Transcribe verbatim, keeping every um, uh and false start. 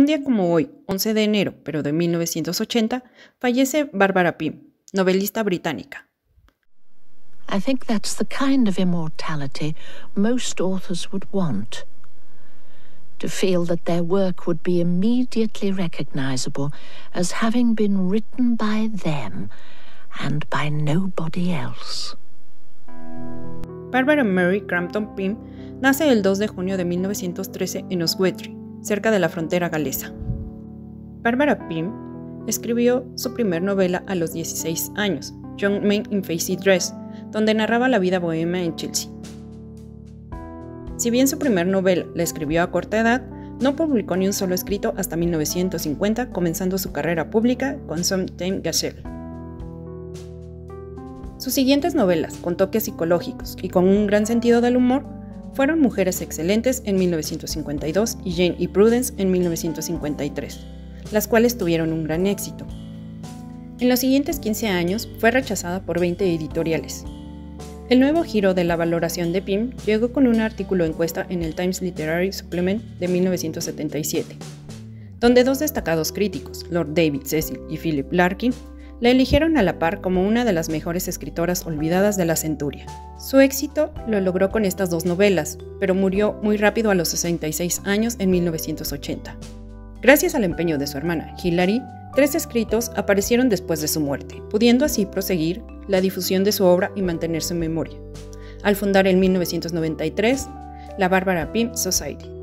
Un día como hoy, once de enero, pero de mil novecientos ochenta, fallece Barbara Pym, novelista británica. I think that's the kind of immortality most authors would want. To feel that their work would be immediately recognizable as having been written by them and by nobody else. Barbara Mary Crampton Pym nace el dos de junio de mil novecientos trece en Oswestry, cerca de la frontera galesa. Barbara Pym escribió su primer novela a los dieciséis años, Young Men in Fancy Dress, donde narraba la vida bohemia en Chelsea. Si bien su primer novela la escribió a corta edad, no publicó ni un solo escrito hasta mil novecientos cincuenta, comenzando su carrera pública con Sometime Gazelle. Sus siguientes novelas, con toques psicológicos y con un gran sentido del humor, fueron Mujeres Excelentes en mil novecientos cincuenta y dos y Jane e Prudence en mil novecientos cincuenta y tres, las cuales tuvieron un gran éxito. En los siguientes quince años fue rechazada por veinte editoriales. El nuevo giro de la valoración de Pym llegó con un artículo encuesta en el Times Literary Supplement de mil novecientos setenta y siete, donde dos destacados críticos, Lord David Cecil y Philip Larkin, la eligieron a la par como una de las mejores escritoras olvidadas de la centuria. Su éxito lo logró con estas dos novelas, pero murió muy rápido a los sesenta y seis años en mil novecientos ochenta. Gracias al empeño de su hermana, Hillary, tres escritos aparecieron después de su muerte, pudiendo así proseguir la difusión de su obra y mantener su memoria, al fundar en mil novecientos noventa y tres la Barbara Pym Society.